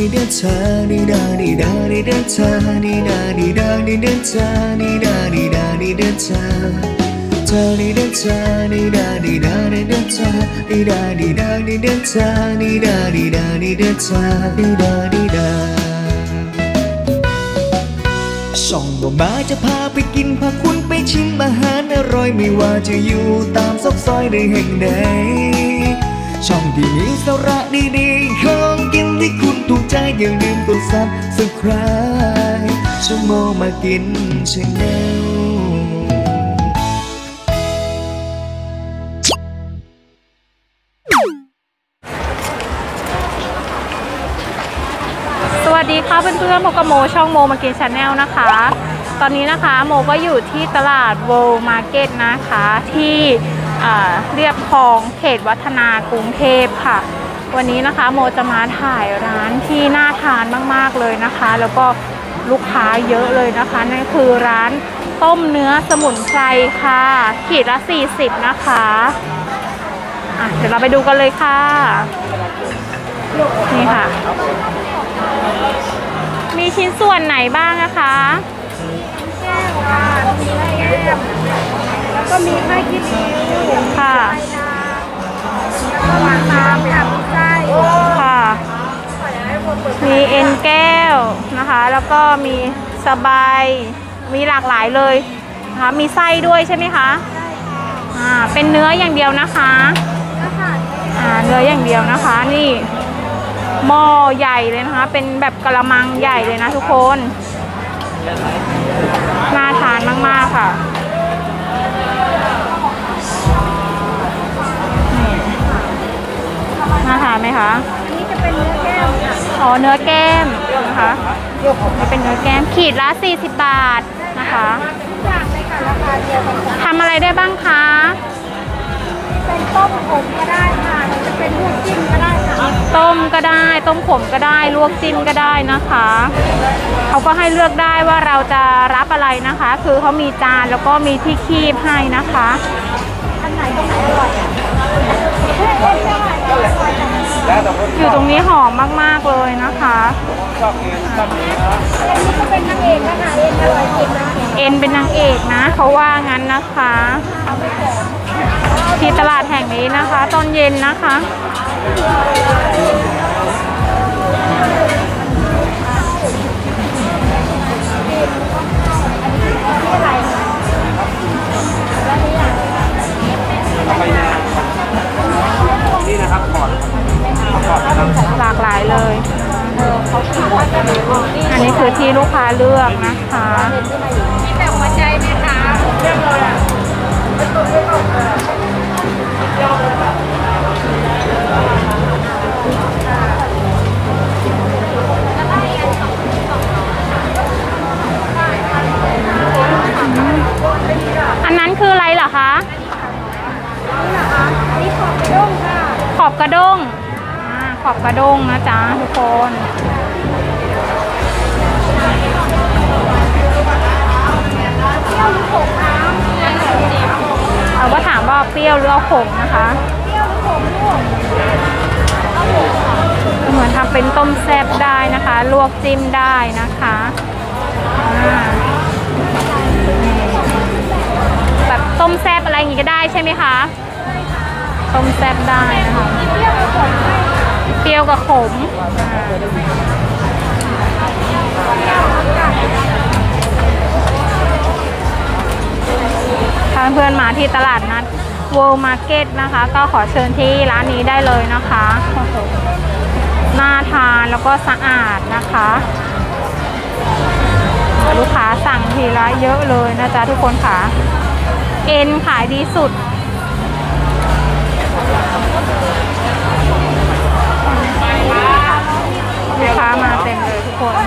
ดีเดชาดีดาดีดาดีเดชาดีดาดีดาดีเดชาดีดาดีดาดีเดชาเธอดีเดชาดีดาดีดาดีเดชาดีดาดีดาดีเดชาดีดาดีดาดีเดชาดีดาดีดาส่องบ่มาจะพาไปกินพาคุณไปชิมอาหารอร่อยไม่ว่าจะอยู่ตามซอกซอยใดแห่งใดช่องที่มีสาระดีๆของกินที่คุณถูกใจอย่าลืมกดซับสไคร้ชั่วโมงมากินชาแนลสวัสดีค่ะเพื่อนๆพบกับโมช่องโมมากินชาแนลนะคะตอนนี้นะคะโมก็อยู่ที่ตลาด World Market นะคะที่เรียบคลองเขตวัฒนากรุงเทพค่ะวันนี้นะคะโมจะมาถ่ายร้านที่น่าทานมากๆเลยนะคะแล้วก็ลูกค้าเยอะเลยนะคะนั่นคือร้านต้มเนื้อสมุนไพรค่ะขีดละ40นะคะเดี๋ยวเราไปดูกันเลยค่ะนี่ค่ะมีชิ้นส่วนไหนบ้างนะคะแก้วค่ะมีแก้มแล้วก็มีไส้ขี้ริ้วค่ะแล้วก็มาตามแบบไส้ค่ะมีเอ็นแก้วนะคะแล้วก็มีสบายมีหลากหลายเลยนะคะมีไส้ด้วยใช่ไหมคะใช่ค่ะเป็นเนื้ออย่างเดียวนะคะเนื้ออย่างเดียวนะคะนี่หม้อใหญ่เลยนะคะเป็นแบบกระมังใหญ่เลยนะทุกคนน่าทานมากๆค่ะน่าทานไหมคะนี่จะเป็นเนื้อแก้มค่ะอ๋อเนื้อแก้มนะคะนี่เป็นเนื้อแก้มขีดละ40 บาทนะคะทำอะไรได้บ้างคะเป็นต้มขมก็ได้ค่ะจะเป็นลวกจิ้มก็ได้ค่ะต้มก็ได้ต้มขมก็ได้ลวกจิ้มก็ได้นะคะเขาก็ให้เลือกได้ว่าเราจะรับอะไรนะคะคือเขามีจานแล้วก็มีที่คีบให้นะคะอันไหนตรงไหนอร่อยอยู่ตรงนี้หอมมากๆเลยนะคะนี่เป็นนางเอกนะคะเอ็นอร่อยจริงนะเอ็นเป็นนางเอกนะเขาว่างั้นนะคะที่ตลาดแห่งนี้นะคะตอนเย็นนะคะนี่นะครับขอดหลากหลายเลยอันนี้คือที่ลูกค้าเลือกนะคะมีแต่หัวใจไหมคะเลือกเลยอะอันนั้นคืออะไรเหรอคะนี่ขอบกระด้งค่ะขอบกระด้งขอบกระด้งนะจ๊ะทุกคนเราก็ถามว่าเปรี้ยวหรือเอาขมนะคะเปรี้ยวขมเหมือนทำเป็นต้มแซ่บได้นะคะลวกจิ้มได้นะคะแบบต้มแซ่บอะไรอย่างนี้ก็ได้ใช่ไหมคะต้มแซ่บได้นะคะเปรี้ยวกับขมถ้าเพื่อนมาที่ตลาดนัด World Market นะคะก็ขอเชิญที่ร้านนี้ได้เลยนะคะน่าทานแล้วก็สะอาดนะคะลูกค้าสั่งทีละเยอะเลยนะจ๊ะทุกคนค่ะเอ็นขายดีสุดลูกค้ามาเต็มเลยทุกคนไป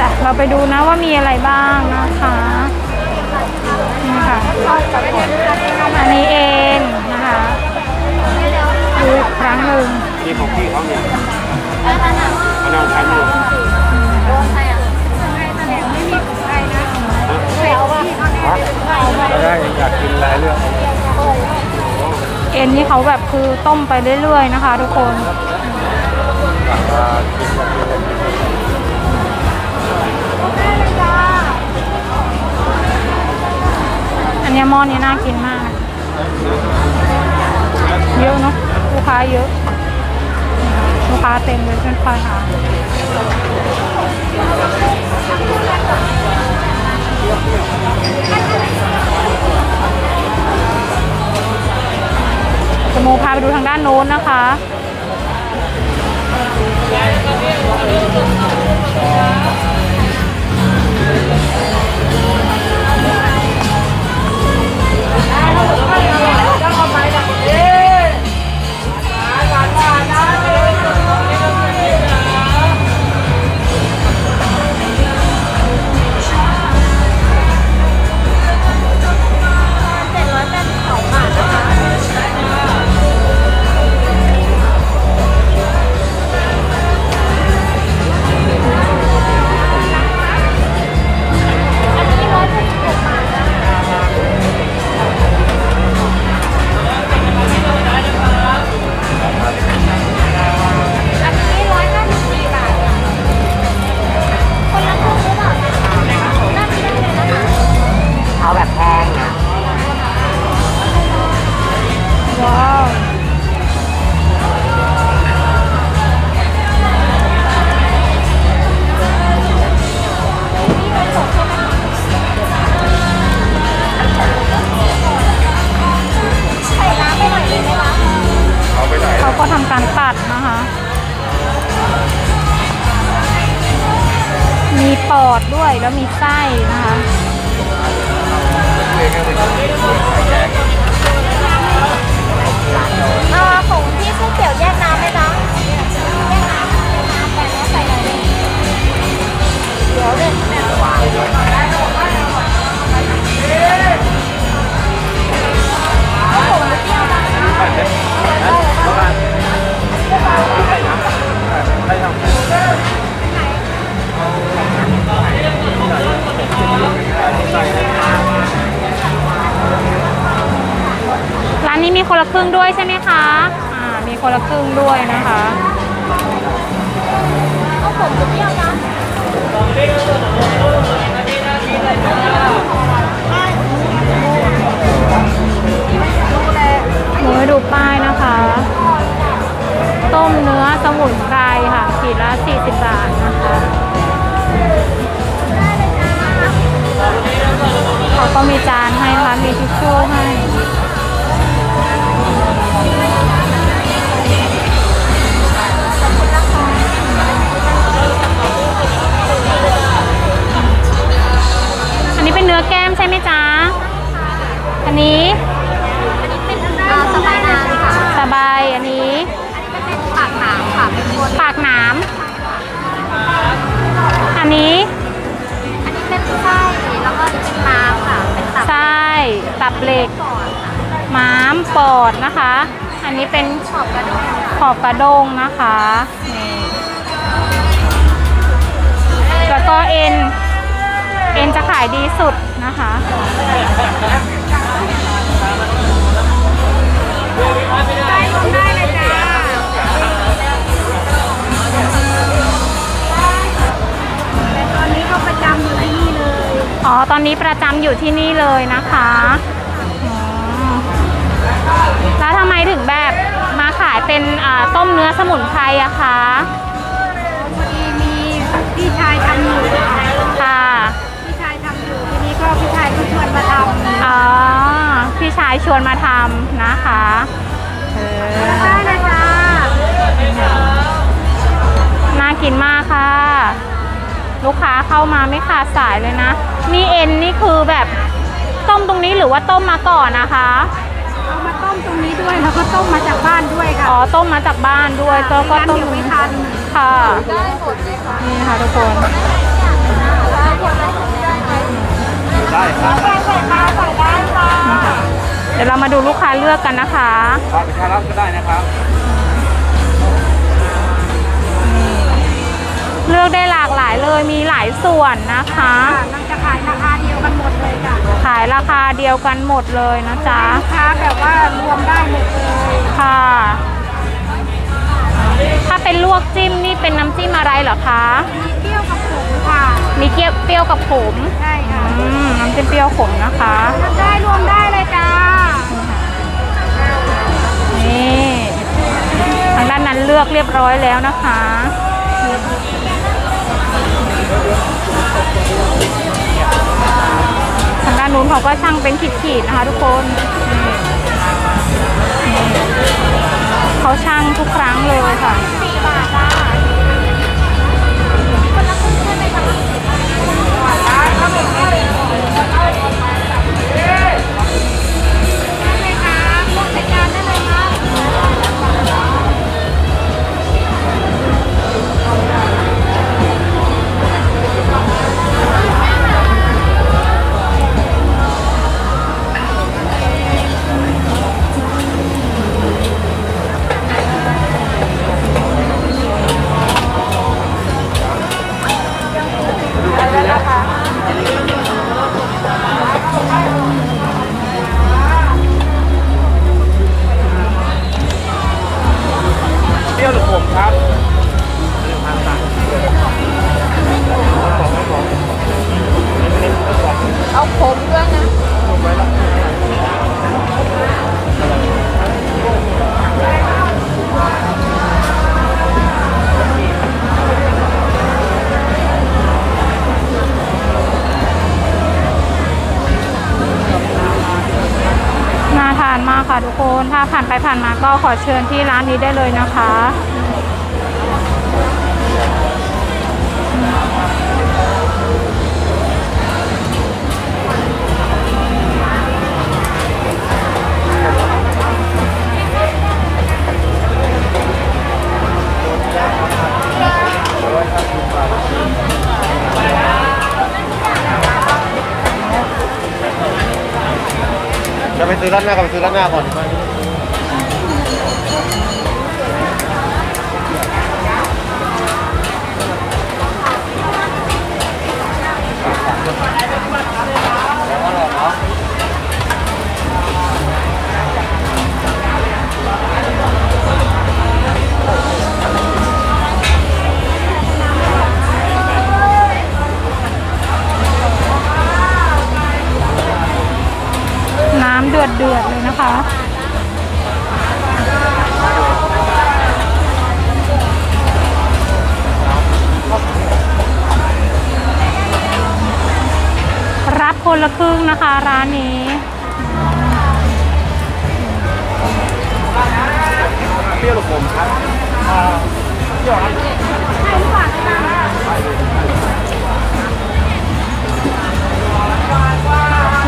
จ้ะเราไปดูนะว่ามีอะไรบ้างนะคะนี่ค่ะอันนี้เองนะคะดูอีกครั้งหนึ่ง นี่ของพี่เขาเนี่ยมะนาวคั้นอยู่โดนใครอ่ะใครแสดงไม่มีของใครนะเดี๋ยวว่าพี่เขาแน่เป็นใครได้อยากกินหลายเรื่องเอ็นนี่เขาแบบคือต้มไปเรื่อยๆนะคะทุกคนอันนี้หม้อนี้น่ากินมากเยอะเนาะลูกค้าเยอะลูกค้าเต็มเลยเพื่อนคอยหาจะโมพาไปดูทางด้านโน้นนะคะแล้วมีไส้นะคะของที่ก๋วยเตี๋ยวแยกน้ำไหมน้องแยกน้ำแต่ไม่ใส่อะไรเดี๋ยวเด็กร้านนี้มีคนละครึ่งด้วยใช่ไหมคะมีคนละครึ่งด้วยนะคะเอาผมไปเที่ยวนะหมูดูป้ายนะคะต้มเนื้อสมุนไพรค่ะขีดละ40 บาทนะคะเขาก็มีจานให้นะคะมีทิชชู่ให้อันนี้เป็นเนื้อแก้มใช่ไหมจ๊ะอันนี้สบายนางค่ะสบายอันนี้ปากหนามค่ะปากหนามอันนี้เป็นไส้แล้วก็เป็นม้ามค่ะเป็นตับไส้ตับเหล็กม้ามปอดนะคะอันนี้เป็นขอบกระด้งขอบกระด้งนะคะแล้วก็เอ็นจะขายดีสุดนะคะได้เลยจ้าตอนนี้ก็ประจำอยู่ที่นี่เลยอ๋อตอนนี้ประจำอยู่ที่นี่เลยนะคะแล้วทำไมถึงแบบมาขายเป็นต้มเนื้อสมุนไพรอะคะพอดีมีพี่ชายทำอยู่ค่ะพี่ชายทำอยู่ทีนี้ก็พี่ชายก็ชวนมาทำอ๋อพี่ชายชวนมาทำนะคะได้เลยค่ะน่ากินมากค่ะลูกค้าเข้ามาไม่ขาดสายเลยนะนี่เอ็นนี่คือแบบต้มตรงนี้หรือว่าต้มมาก่อนนะคะเอามาต้มตรงนี้ด้วยแล้วก็ต้มมาจากบ้านด้วยค่ะอ๋อต้มมาจากบ้านด้วยแล้วก็ต้มไม่ทันค่ะได้หมดเลยค่ะนี่ค่ะทุกคนได้ค่ะเดี๋ยวเรามาดูลูกค้าเลือกกันนะคะไปทานรับก็ได้นะครับ ลือกได้หลากหลายเลยมีหลายส่วนนะคะมันจะขายราคาเดียวกันหมดเลยค่ะขายราคาเดียวกันหมดเลยนะจ๊ะลูกค้าแบบว่ารวมได้หมดเลยค่ะถ้าเป็นลวกจิ้มนี่เป็นน้ำจิ้มอะไรเหรอคะมีเปรี้ยวกับขมค่ะมีเปรี้ยวกับขมใช่ค่ะน้ำจิ้มเปรี้ยวขมนะคะได้รวมได้เลยจ้านี่ทางด้านนั้นเลือกเรียบร้อยแล้วนะคะทางด้านนู้นเขาก็ช่างเป็นขีดๆนะคะทุกคนเขาช่างทุกครั้งเลยค่ะทุกคนถ้าผ่านไปผ่านมาก็ขอเชิญที่ร้านนี้ได้เลยนะคะจะไปซื้อร้านหน้าก่อนไปซื้อร้านหน้าก่อนเดือดเดือดเลยนะคะรับคนละครึ่งนะคะร้านนี้เปรี้ยวหรือขมครับเปรี้ยว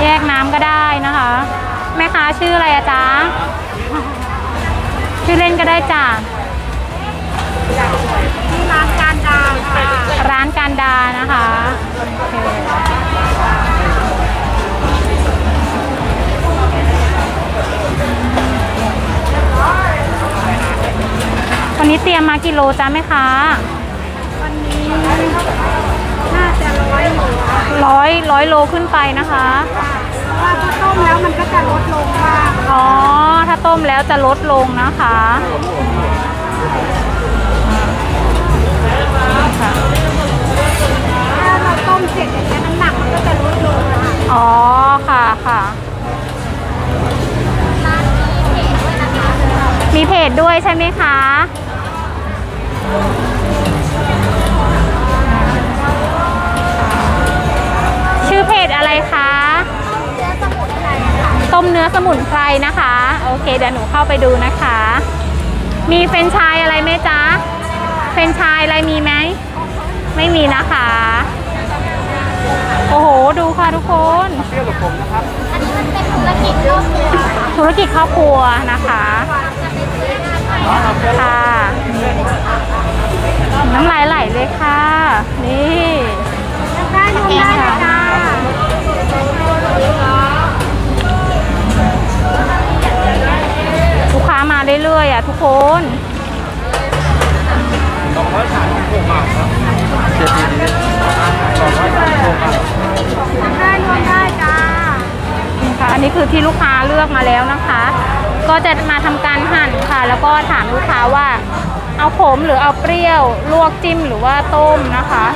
แยกน้ำก็ได้นะคะแม่ค้าชื่ออะไรจ๊ะชื่อเล่นก็ได้จ้ะที่ร้านการดาค่ะร้านการดานะคะวันนี้เตรียมมากี่โลจ้ะแม่ค้าวันนี้น่าจะร้อยโลขึ้นไปนะคะถ้าต้มแล้วมันก็จะลดลงค่ะอ๋อถ้าต้มแล้วจะลดลงนะคะถ้าเราต้มเสร็จอย่างนี้น้ำหนักมันก็จะลดลงค่ะอ๋อค่ะค่ะมีเพจด้วยใช่ไหมคะชื่อเพจอะไรคะต้มเนื้อสมุนไพรนะคะโอเคเดี๋ยวหนูเข้าไปดูนะคะมีเฟรนช์ชายอะไรไหมจ๊ะเฟรนช์ชายอะไรมีไหมไม่มีนะคะโอ้โหดูค่ะทุกคนเปรี้ยวหรือขมนะครับอันนี้มันเป็นธุรกิจครอบครัวธุรกิจครอบครัวนะคะค่ะน้ำลายไหลเลยค่ะนี่ได้ดูได้ค่ะลูกค้ามาเรื่อยๆอ่ะทุกคน คือที่ลูกค้าเลือกมาแล้วนะคะก็จะมาทำการหั่นค่ะแล้วก็ถามลูกค้าว่าเอาขมหรือเอาเปรี้ยวลวกจิ้มหรือว่าต้มนะคะ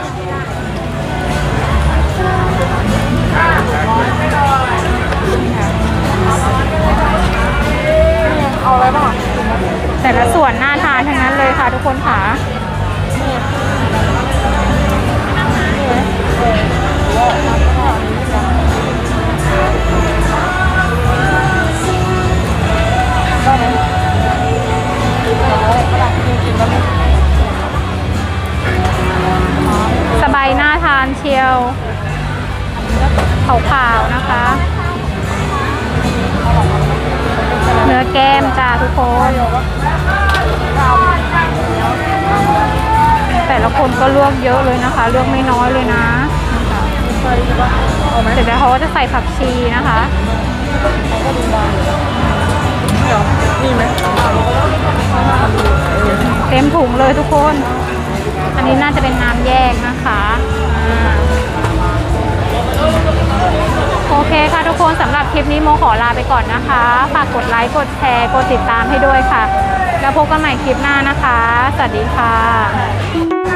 เอาอะไรบ้างแต่ละส่วนน่าทานทั้งนั้นเลยค่ะทุกคนค่ะสบายน่าทานเชียวขาวๆนะคะเนื้อแก้มจ้าทุกคนแต่ละคนก็ลวกเยอะเลยนะคะลวกไม่น้อยเลยนะเสร็จแล้วเขาจะใส่ผักชีนะคะเต็มถุงเลยทุกคนอันนี้น่าจะเป็นน้ำแยกนะคะโอเคค่ะทุกคนสำหรับคลิปนี้โมขอลาไปก่อนนะคะฝากกดไลค์กดแชร์กดติดตามให้ด้วยค่ะแล้วพบกันใหม่คลิปหน้านะคะสวัสดีค่ะ